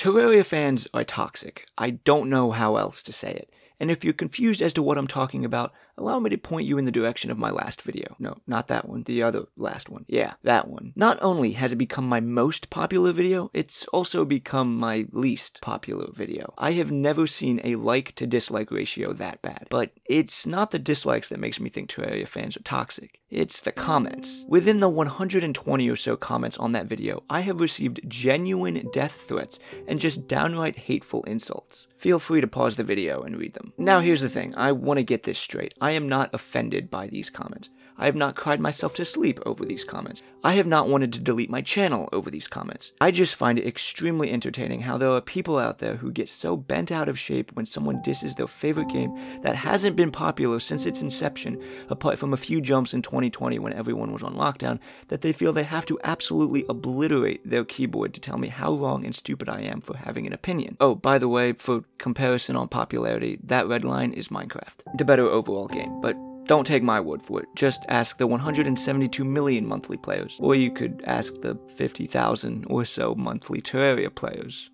Terraria fans are toxic. I don't know how else to say it. And if you're confused as to what I'm talking about, allow me to point you in the direction of my last video. No, not that one. The other last one. Yeah, that one. Not only has it become my most popular video, it's also become my least popular video. I have never seen a like to dislike ratio that bad. But it's not the dislikes that makes me think Terraria fans are toxic. It's the comments. Within the 120 or so comments on that video, I have received genuine death threats and just downright hateful insults. Feel free to pause the video and read them. Now here's the thing, I want to get this straight. I am not offended by these comments. I have not cried myself to sleep over these comments. I have not wanted to delete my channel over these comments. I just find it extremely entertaining how there are people out there who get so bent out of shape when someone disses their favorite game that hasn't been popular since its inception, apart from a few jumps in 2020 when everyone was on lockdown, that they feel they have to absolutely obliterate their keyboard to tell me how wrong and stupid I am for having an opinion. Oh, by the way, for comparison on popularity, that red line is Minecraft. The better overall game, but don't take my word for it. Just ask the 172 million monthly players, or you could ask the 50,000 or so monthly Terraria players.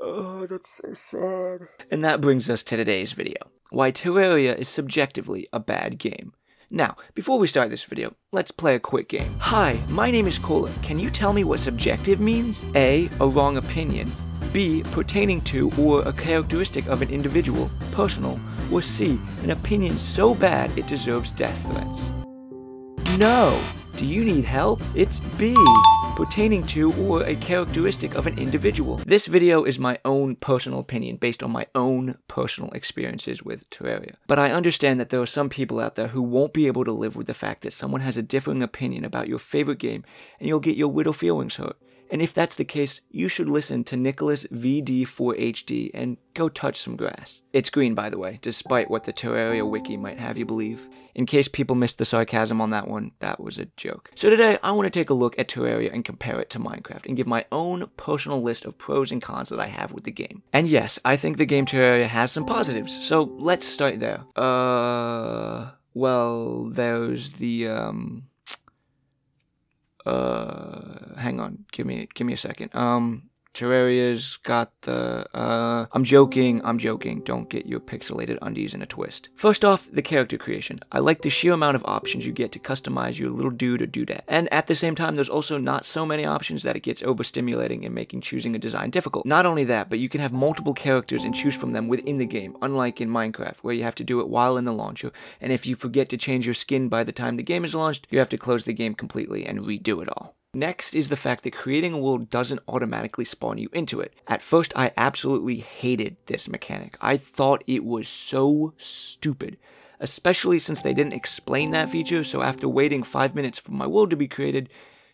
Oh, that's so sad. And that brings us to today's video. Why Terraria is subjectively a bad game. Now, before we start this video, let's play a quick game. Hi, my name is Cola. Can you tell me what subjective means? A, a wrong opinion. B, pertaining to or a characteristic of an individual, personal, or C, an opinion so bad it deserves death threats. No! Do you need help? It's B, pertaining to or a characteristic of an individual. This video is my own personal opinion based on my own personal experiences with Terraria. But I understand that there are some people out there who won't be able to live with the fact that someone has a differing opinion about your favorite game and you'll get your little feelings hurt. And if that's the case, you should listen to Nicholas VD4HD and go touch some grass. It's green, by the way, despite what the Terraria wiki might have you believe. In case people missed the sarcasm on that one, that was a joke. So today, I want to take a look at Terraria and compare it to Minecraft and give my own personal list of pros and cons that I have with the game. And yes, I think the game Terraria has some positives, so let's start there. Well, there's the, hang on, give me a second. Terraria's got the, I'm joking, don't get your pixelated undies in a twist. First off, the character creation. I like the sheer amount of options you get to customize your little dude or dudette. And at the same time, there's also not so many options that it gets overstimulating and making choosing a design difficult. Not only that, but you can have multiple characters and choose from them within the game, unlike in Minecraft, where you have to do it while in the launcher, and if you forget to change your skin by the time the game is launched, you have to close the game completely and redo it all. Next is the fact that creating a world doesn't automatically spawn you into it. At first, I absolutely hated this mechanic. I thought it was so stupid, especially since they didn't explain that feature, so after waiting 5 minutes for my world to be created,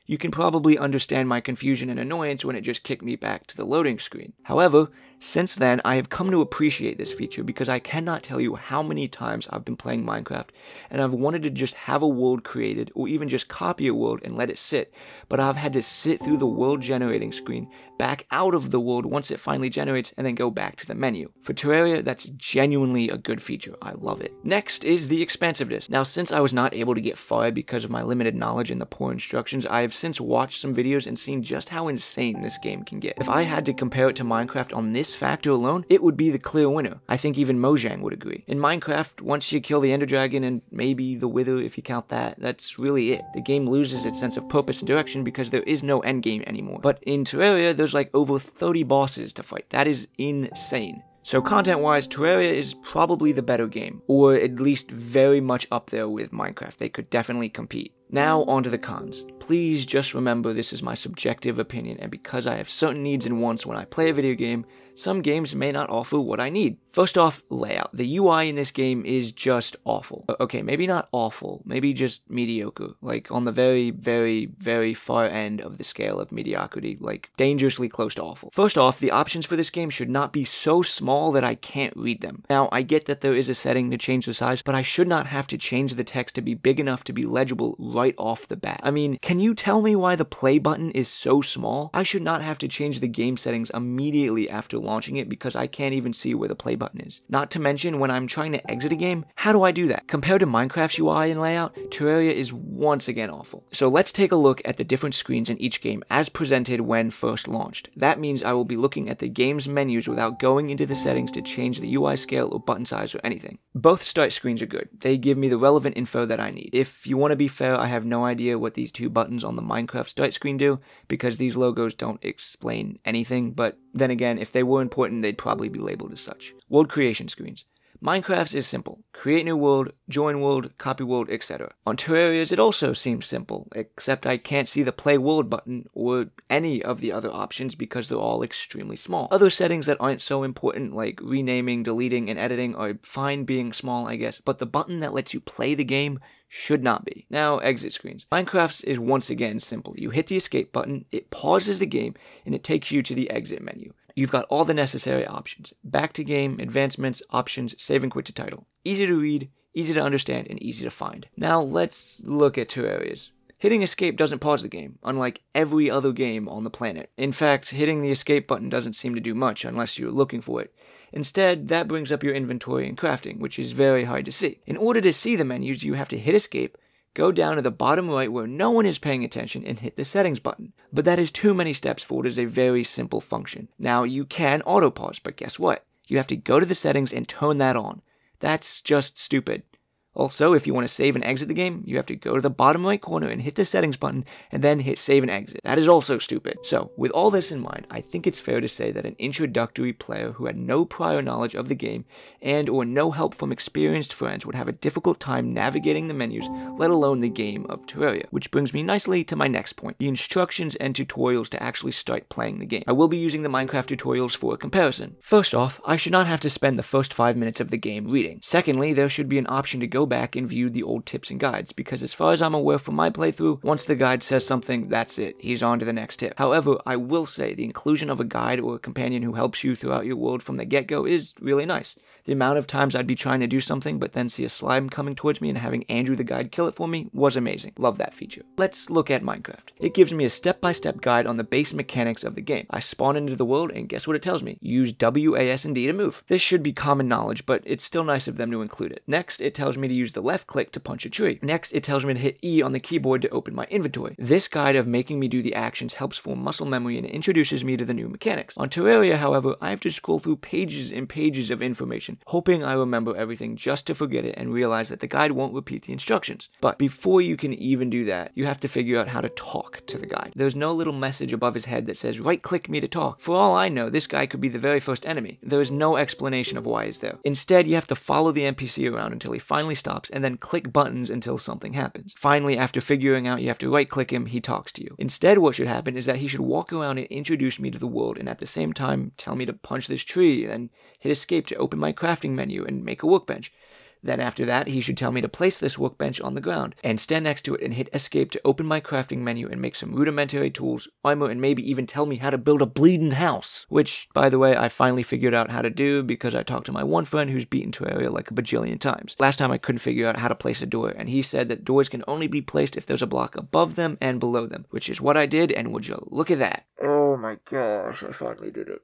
you can probably understand my confusion and annoyance when it just kicked me back to the loading screen. However, since then, I have come to appreciate this feature because I cannot tell you how many times I've been playing Minecraft and I've wanted to just have a world created or even just copy a world and let it sit, but I've had to sit through the world generating screen, back out of the world once it finally generates, and then go back to the menu. For Terraria, that's genuinely a good feature. I love it. Next is the expansiveness. Now, since I was not able to get far because of my limited knowledge and the poor instructions, I have since watched some videos and seen just how insane this game can get. If I had to compare it to Minecraft on this factor alone, it would be the clear winner. I think even Mojang would agree. In Minecraft, once you kill the Ender Dragon and maybe the Wither if you count that, that's really it. The game loses its sense of purpose and direction because there is no endgame anymore. But in Terraria, there's like over 30 bosses to fight. That is insane. So content-wise, Terraria is probably the better game, or at least very much up there with Minecraft. They could definitely compete. Now onto the cons. Please just remember this is my subjective opinion, and because I have certain needs and wants when I play a video game, some games may not offer what I need. First off, layout. The UI in this game is just awful. Okay, maybe not awful, maybe just mediocre. Like on the very, very, very far end of the scale of mediocrity, like dangerously close to awful. First off, the options for this game should not be so small that I can't read them. Now, I get that there is a setting to change the size, but I should not have to change the text to be big enough to be legible right off the bat. I mean, can you tell me why the play button is so small? I should not have to change the game settings immediately after launching it because I can't even see where the play button is. Not to mention, when I'm trying to exit a game, how do I do that? Compared to Minecraft's UI and layout, Terraria is once again awful. So let's take a look at the different screens in each game as presented when first launched. That means I will be looking at the game's menus without going into the settings to change the UI scale or button size or anything. Both start screens are good. They give me the relevant info that I need. If you want to be fair, I have no idea what these two buttons on the Minecraft start screen do because these logos don't explain anything, but then again, if they were important, they'd probably be labeled as such. World creation screens. Minecraft's is simple. Create new world, join world, copy world, etc. On Terraria's it also seems simple, except I can't see the play world button or any of the other options because they're all extremely small. Other settings that aren't so important like renaming, deleting, and editing are fine being small, I guess, but the button that lets you play the game should not be. Now, exit screens. Minecraft's is once again simple. You hit the escape button, it pauses the game, and it takes you to the exit menu. You've got all the necessary options. Back to game, advancements, options, save and quit to title. Easy to read, easy to understand, and easy to find. Now let's look at Terraria's. Hitting escape doesn't pause the game, unlike every other game on the planet. In fact, hitting the escape button doesn't seem to do much unless you're looking for it. Instead, that brings up your inventory and crafting, which is very hard to see. In order to see the menus, you have to hit escape, go down to the bottom right where no one is paying attention and hit the settings button. But that is too many steps for what is a very simple function. Now, you can auto pause, but guess what? You have to go to the settings and turn that on. That's just stupid. Also, if you want to save and exit the game, you have to go to the bottom right corner and hit the settings button and then hit save and exit. That is also stupid. So, with all this in mind, I think it's fair to say that an introductory player who had no prior knowledge of the game and or no help from experienced friends would have a difficult time navigating the menus, let alone the game of Terraria. Which brings me nicely to my next point, the instructions and tutorials to actually start playing the game. I will be using the Minecraft tutorials for a comparison. First off, I should not have to spend the first 5 minutes of the game reading. Secondly, there should be an option to go back and view the old tips and guides, because as far as I'm aware from my playthrough, once the guide says something, that's it. He's on to the next tip. However, I will say the inclusion of a guide or a companion who helps you throughout your world from the get-go is really nice. The amount of times I'd be trying to do something but then see a slime coming towards me and having Andrew the guide kill it for me was amazing. Love that feature. Let's look at Minecraft. It gives me a step-by-step guide on the base mechanics of the game. I spawn into the world and guess what it tells me? Use WASD to move. This should be common knowledge, but it's still nice of them to include it. Next, it tells me to use the left click to punch a tree. Next, it tells me to hit E on the keyboard to open my inventory. This guide of making me do the actions helps form muscle memory and introduces me to the new mechanics. On Terraria, however, I have to scroll through pages and pages of information, hoping I remember everything just to forget it and realize that the guide won't repeat the instructions. But before you can even do that, you have to figure out how to talk to the guide. There's no little message above his head that says, right click me to talk. For all I know, this guy could be the very first enemy. There is no explanation of why he's there. Instead, you have to follow the NPC around until he finally stops and then click buttons until something happens. Finally, after figuring out you have to right click him, he talks to you. Instead, what should happen is that he should walk around and introduce me to the world and at the same time tell me to punch this tree, then hit escape to open my crafting menu and make a workbench. Then after that, he should tell me to place this workbench on the ground and stand next to it and hit escape to open my crafting menu and make some rudimentary tools, armor, and maybe even tell me how to build a bleeding house. Which, by the way, I finally figured out how to do because I talked to my one friend who's beaten Terraria like a bajillion times. Last time I couldn't figure out how to place a door, and he said that doors can only be placed if there's a block above them and below them, which is what I did, and would you look at that. Oh my gosh, I finally did it.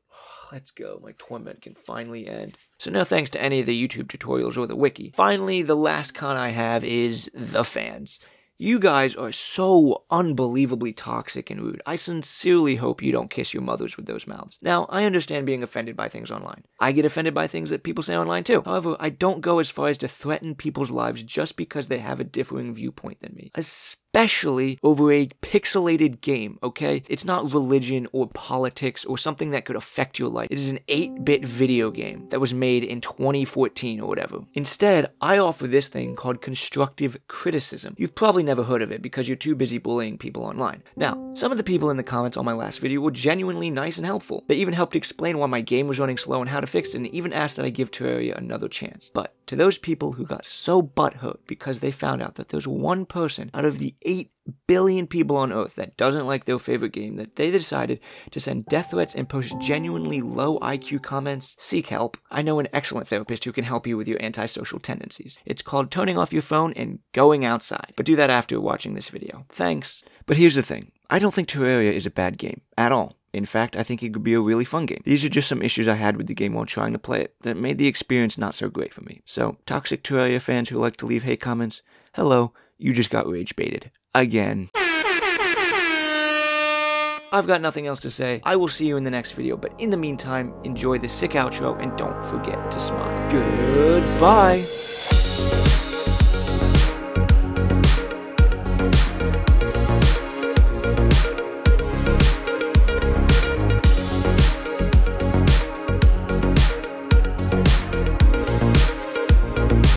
Let's go, my torment can finally end. So no thanks to any of the YouTube tutorials or the wiki. Finally, the last con I have is the fans. You guys are so unbelievably toxic and rude. I sincerely hope you don't kiss your mothers with those mouths. Now, I understand being offended by things online. I get offended by things that people say online too. However, I don't go as far as to threaten people's lives just because they have a differing viewpoint than me. Especially over a pixelated game, okay? It's not religion or politics or something that could affect your life. It is an 8-bit video game that was made in 2014 or whatever. Instead, I offer this thing called constructive criticism. You've probably never heard of it because you're too busy bullying people online. Now, some of the people in the comments on my last video were genuinely nice and helpful. They even helped explain why my game was running slow and how to fix it, and even asked that I give Terraria another chance. But to those people who got so butthurt because they found out that there's one person out of the 8 billion people on Earth that doesn't like their favorite game that they decided to send death threats and post genuinely low IQ comments, seek help. I know an excellent therapist who can help you with your antisocial tendencies. It's called turning off your phone and going outside. But do that after watching this video. Thanks. But here's the thing. I don't think Terraria is a bad game. At all. In fact, I think it could be a really fun game. These are just some issues I had with the game while trying to play it that made the experience not so great for me. So, toxic Terraria fans who like to leave hate comments, hello, you just got rage baited. Again. I've got nothing else to say. I will see you in the next video, but in the meantime, enjoy the sick outro and don't forget to smile. Goodbye!